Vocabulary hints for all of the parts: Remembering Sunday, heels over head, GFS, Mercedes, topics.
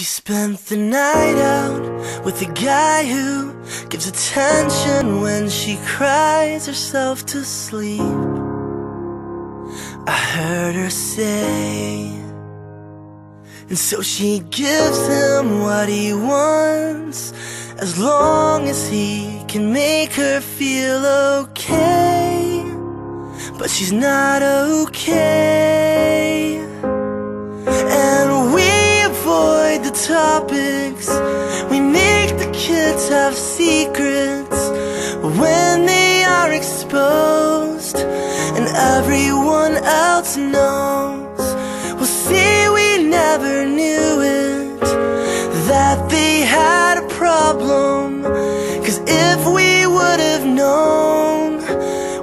She spent the night out with a guy who gives attention when she cries herself to sleep. I heard her say, and so she gives him what he wants, as long as he can make her feel okay. But she's not okay, and we avoid the topics. We make the kids have secrets when they are exposed, and everyone else knows. We'll see we never knew it, that they had a problem, 'cause if we would have known,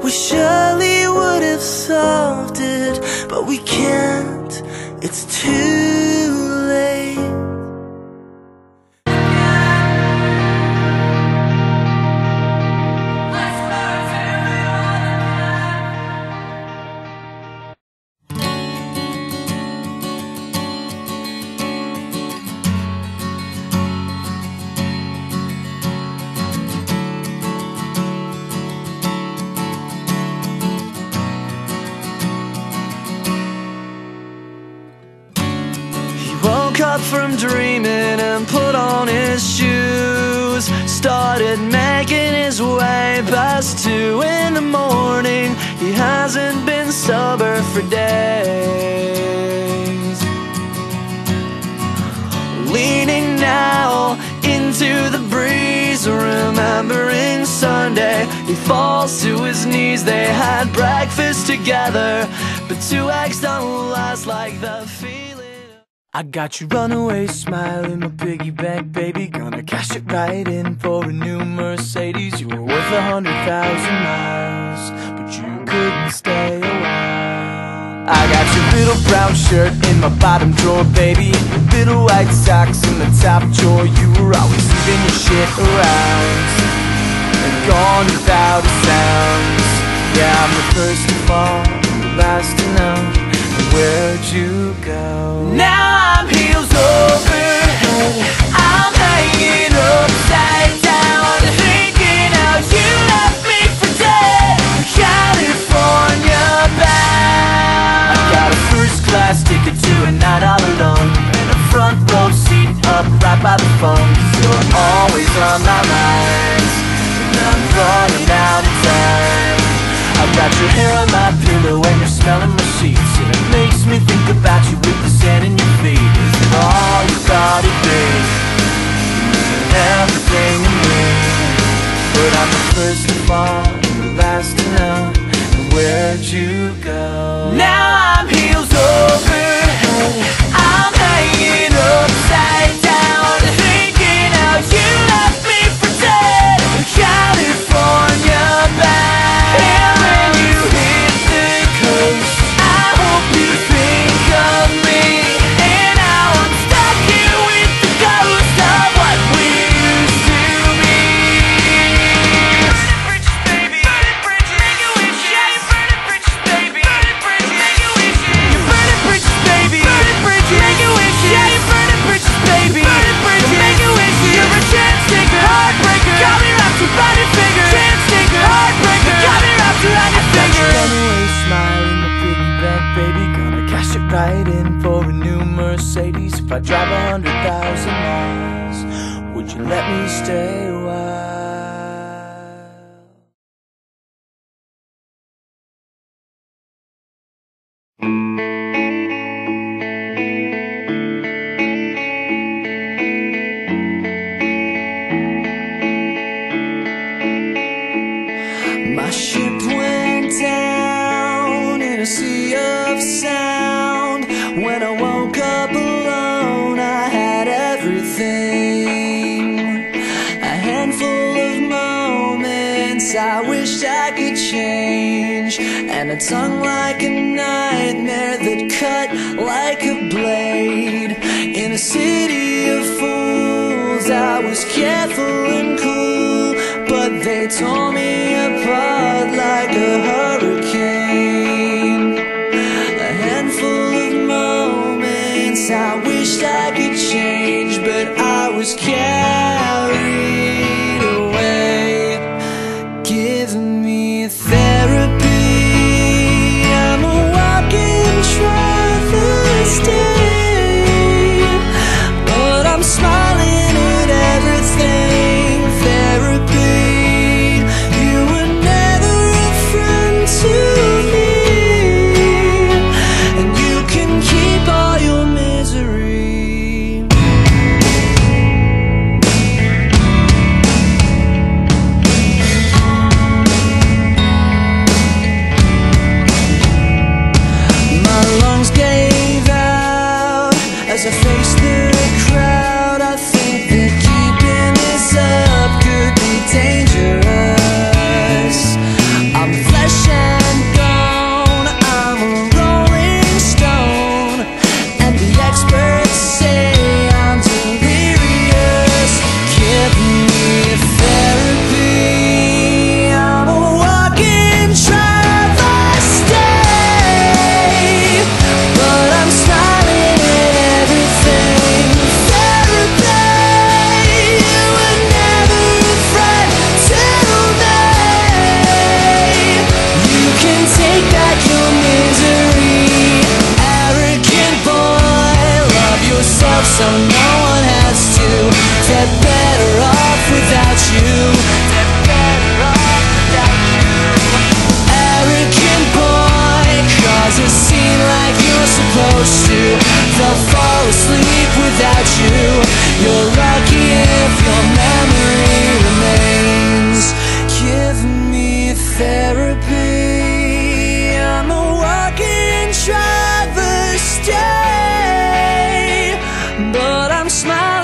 we surely would have solved it. But we can't, it's too late. From dreaming and put on his shoes, started making his way past 2 in the morning. He hasn't been sober for days, leaning now into the breeze, remembering Sunday. He falls to his knees. They had breakfast together, but 2 eggs don't last like the feet. I got your runaway smile in my piggy bank, baby. Gonna cash it right in for a new Mercedes. You were worth 100,000 miles, but you couldn't stay a while. I got your little brown shirt in my bottom drawer, baby, and your little white socks in the top drawer. You were always leaving your shit around and gone without a sound. Yeah, I'm the first to fall, the last to know. Where'd you go? Now I'm heels over head, I'm hanging upside down, thinking how you left me for dead, California bound. I got a first-class ticket to a night all alone, and a front row seat up right by the phone. 'Cause you're always on my mind, and I'm running out of time. I've got your hair on my pillow and you're smelling my sheets, and it makes me think about you with the sand in your feet. Is it all you gotta be? And everything in me. But I'm the first to fall and the last to know. And where'd you go? Now I'm heels over head, I'm hanging upside down, thinking how you left me for dead, California bound. Right in for a new Mercedes. If I drive 100,000 miles, would you let me stay a while? I wished I could change, and a tongue like a nightmare that cut like a blade. In a city of fools, I was careful and cool, but they tore me apart like a hurricane. A handful of moments I wished I could change, no one has to. They're better off without you. They're better off without you. Arrogant boy, cause it seemed like you were supposed to. They'll fall asleep without you. You're lucky if your memory remains. Give me therapy. But I'm smiling.